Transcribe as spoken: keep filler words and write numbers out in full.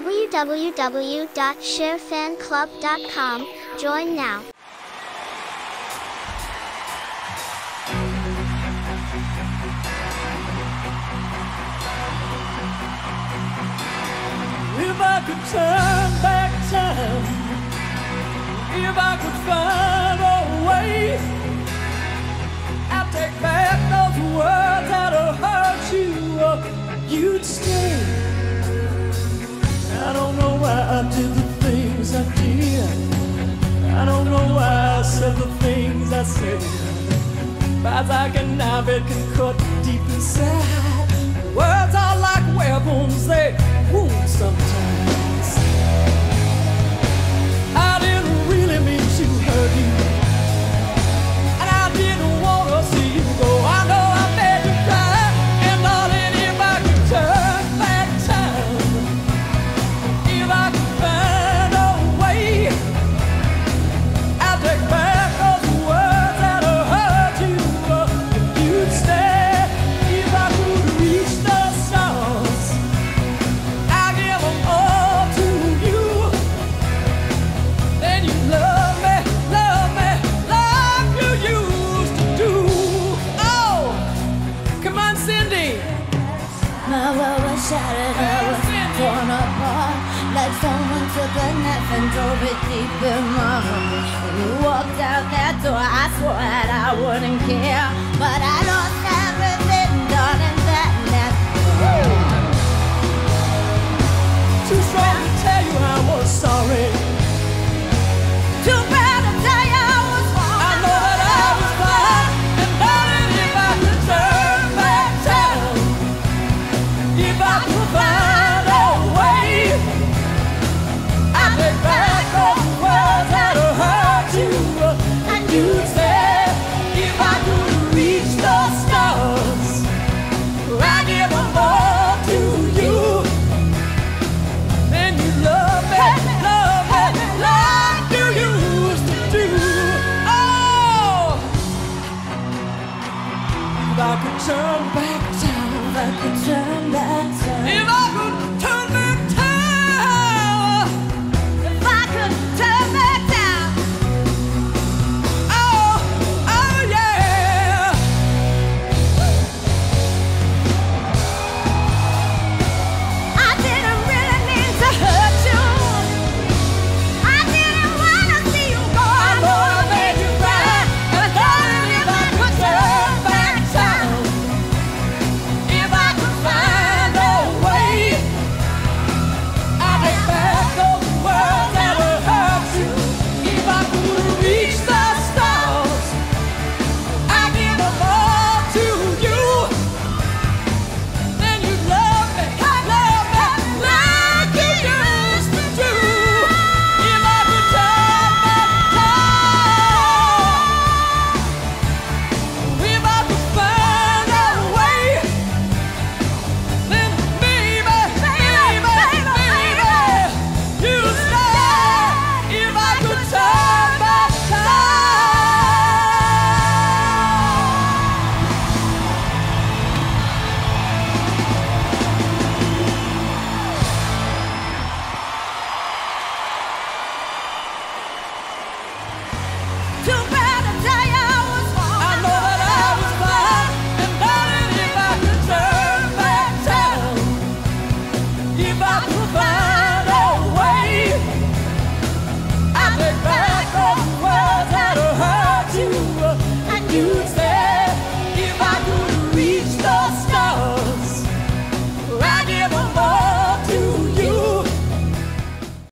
w w w dot cherfan club dot com. Join now. If I could turn back time, if I could find a way, I'd take back those words that hurt you up, you'd stay. I don't know why I did the things I did. I don't know why I said the things I said. But like a knife, it can cut deep inside. Words are like weapons, they wound sometimes. I didn't really mean to hurt you, and I didn't want to see you go. I know I made you cry, and darling, if I could turn back time, if I could find a way, I'd take back those words that hurt you. If you'd stay, if I could reach the stars, I'd give them all to you. Then you love me, love me, love you used to do. Oh, come on, Cindy. My world was shattered, I was torn apart, like someone took a knife and drove it deep in my heart. When you walked out that door, I swore that I wouldn't care, but I lost that.